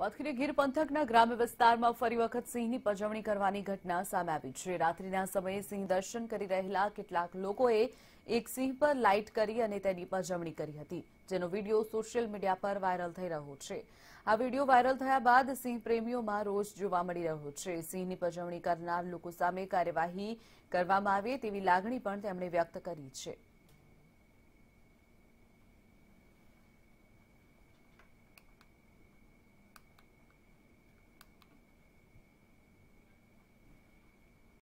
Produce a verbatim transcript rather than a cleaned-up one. વાતખીરે ગીર પંથકના ગ્રામ્ય વિસ્તારમાં ફરી વખત સિંહની પજવણી કરવાની ઘટના સામે આવી છે। રાત્રિના સમયે સિંહ દર્શન કરી રહેલા કેટલાક લોકોએ એક સિંહ પર લાઇટ કરી અને તેની પજવણી કરી હતી, જેનો વિડીયો સોશિયલ મીડિયા પર વાયરલ થઈ રહ્યો છે। આ વિડીયો વાયરલ થયા બાદ સિંહ પ્રેમીઓમાં રોષ જોવા મળી રહ્યો છે। સિંહની પજવણી કરનાર લોકો સામે કાર્યવાહી કરવામાં આવે તેવી લાગણી પણ તેમણે વ્યક્ત કરી છે।